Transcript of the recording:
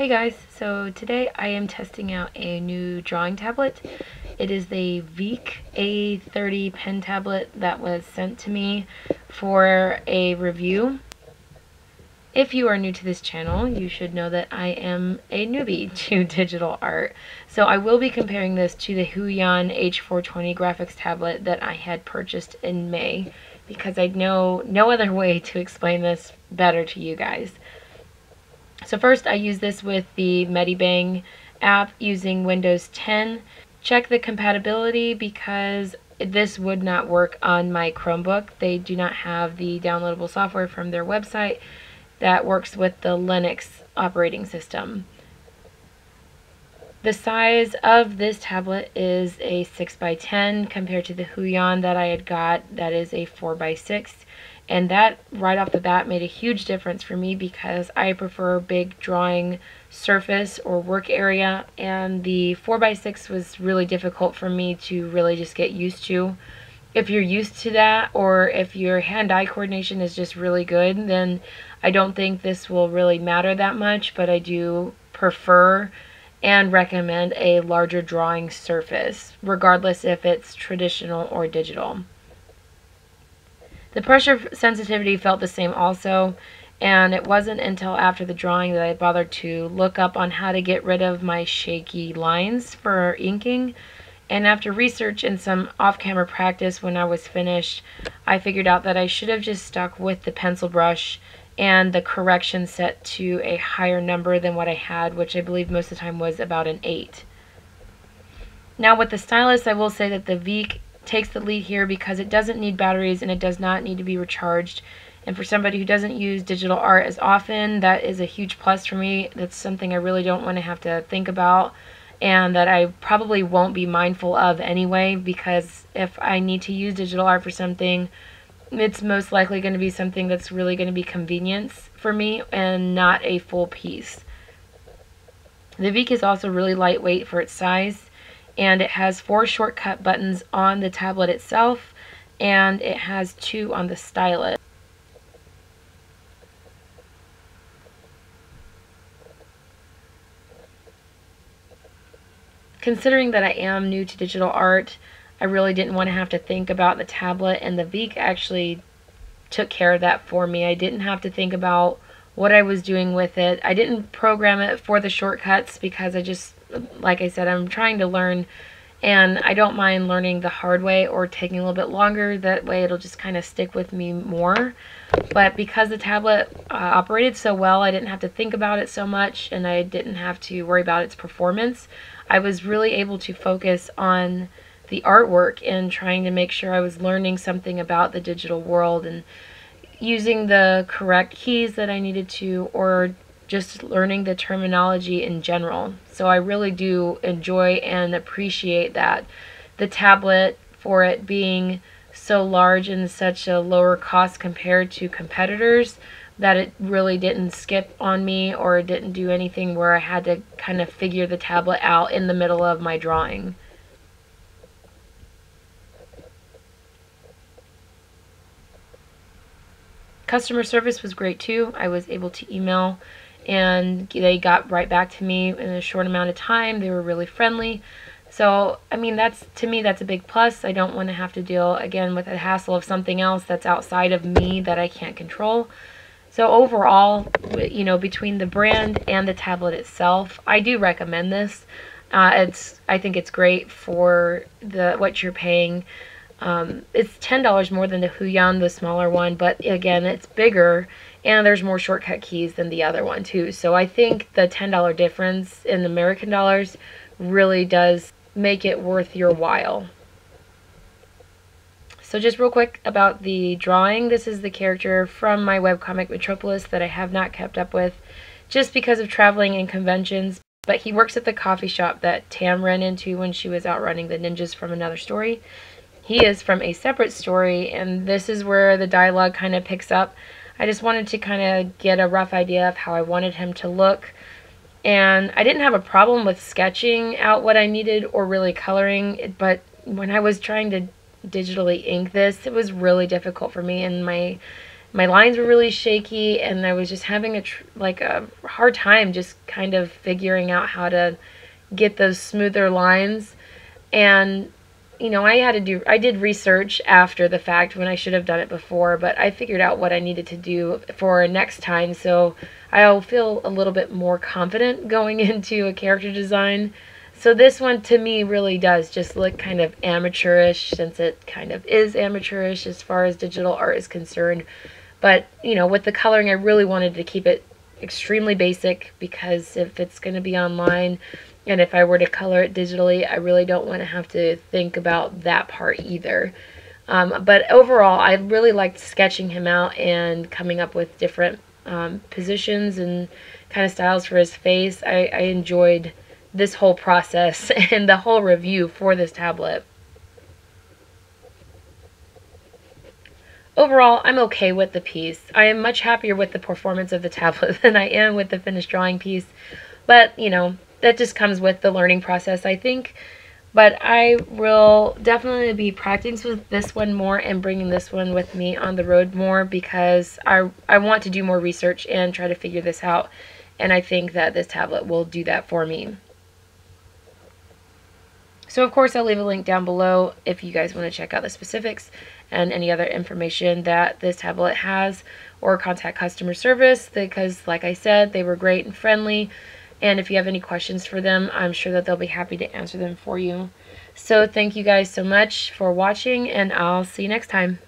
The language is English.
Hey guys, so today I am testing out a new drawing tablet. It is the VEIKK A30 pen tablet that was sent to me for a review. If you are new to this channel, you should know that I am a newbie to digital art. So I will be comparing this to the Huion H420 graphics tablet that I had purchased in May, because I know no other way to explain this better to you guys. So first I use this with the Medibang app using Windows 10. Check the compatibility because this would not work on my Chromebook. They do not have the downloadable software from their website that works with the Linux operating system. The size of this tablet is a 6x10 compared to the Huion that I had got that is a 4x6. And that, right off the bat, made a huge difference for me because I prefer big drawing surface or work area, and the 4x6 was really difficult for me to really just get used to. If you're used to that, or if your hand-eye coordination is just really good, then I don't think this will really matter that much, but I do prefer and recommend a larger drawing surface, regardless if it's traditional or digital. The pressure sensitivity felt the same also, and it wasn't until after the drawing that I bothered to look up on how to get rid of my shaky lines for inking. And after research and some off-camera practice, when I was finished, I figured out that I should have just stuck with the pencil brush and the correction set to a higher number than what I had, which I believe most of the time was about an 8. Now with the stylus, I will say that the VEIKK takes the lead here because it doesn't need batteries and it does not need to be recharged, and for somebody who doesn't use digital art as often, that is a huge plus for me. That's something I really don't want to have to think about, and that I probably won't be mindful of anyway, because if I need to use digital art for something, it's most likely going to be something that's really going to be convenience for me and not a full piece. The VEIKK is also really lightweight for its size, and it has 4 shortcut buttons on the tablet itself, and it has 2 on the stylus. Considering that I am new to digital art, I really didn't want to have to think about the tablet, and the VEIKK actually took care of that for me. I didn't have to think about what I was doing with it. I didn't program it for the shortcuts because I just, like I said, I'm trying to learn, and I don't mind learning the hard way or taking a little bit longer. That way it'll just kind of stick with me more. But because the tablet operated so well, I didn't have to think about it so much, and I didn't have to worry about its performance. I was really able to focus on the artwork and trying to make sure I was learning something about the digital world and using the correct keys that I needed to, or just learning the terminology in general. So I really do enjoy and appreciate that. The tablet, for it being so large and such a lower cost compared to competitors, that it really didn't skip on me or didn't do anything where I had to kind of figure the tablet out in the middle of my drawing. Customer service was great too. I was able to email, and they got right back to me in a short amount of time. They were really friendly. So, I mean, that's, to me, that's a big plus. I don't want to have to deal, again, with the hassle of something else that's outside of me that I can't control. So overall, you know, between the brand and the tablet itself, I do recommend this. I think it's great for what you're paying. It's $10 more than the Huion, the smaller one, but again, it's bigger, and there's more shortcut keys than the other one too. So I think the $10 difference in American dollars really does make it worth your while. So just real quick about the drawing, this is the character from my webcomic Metropolis that I have not kept up with just because of traveling and conventions, but he works at the coffee shop that Tam ran into when she was out running the ninjas from another story. He is from a separate story, and this is where the dialogue kind of picks up. I just wanted to kind of get a rough idea of how I wanted him to look, and I didn't have a problem with sketching out what I needed or really coloring, but when I was trying to digitally ink this, it was really difficult for me, and my my lines were really shaky, and I was just having a hard time just kind of figuring out how to get those smoother lines. And you know, I did research after the fact when I should have done it before, but I figured out what I needed to do for next time, so I'll feel a little bit more confident going into a character design. So this one to me really does just look kind of amateurish, since it kind of is amateurish as far as digital art is concerned. But, you know, with the coloring, I really wanted to keep it extremely basic, because if it's going to be online and if I were to color it digitally, I really don't want to have to think about that part either. But overall, I really liked sketching him out and coming up with different positions and kind of styles for his face. I enjoyed this whole process and the whole review for this tablet. Overall, I'm okay with the piece. I am much happier with the performance of the tablet than I am with the finished drawing piece, but you know, that just comes with the learning process, I think. But I will definitely be practicing with this one more and bringing this one with me on the road more, because I want to do more research and try to figure this out, and I think that this tablet will do that for me. So of course I'll leave a link down below if you guys want to check out the specifics and any other information that this tablet has, or contact customer service, because like I said, they were great and friendly, and if you have any questions for them, I'm sure that they'll be happy to answer them for you. So thank you guys so much for watching, and I'll see you next time.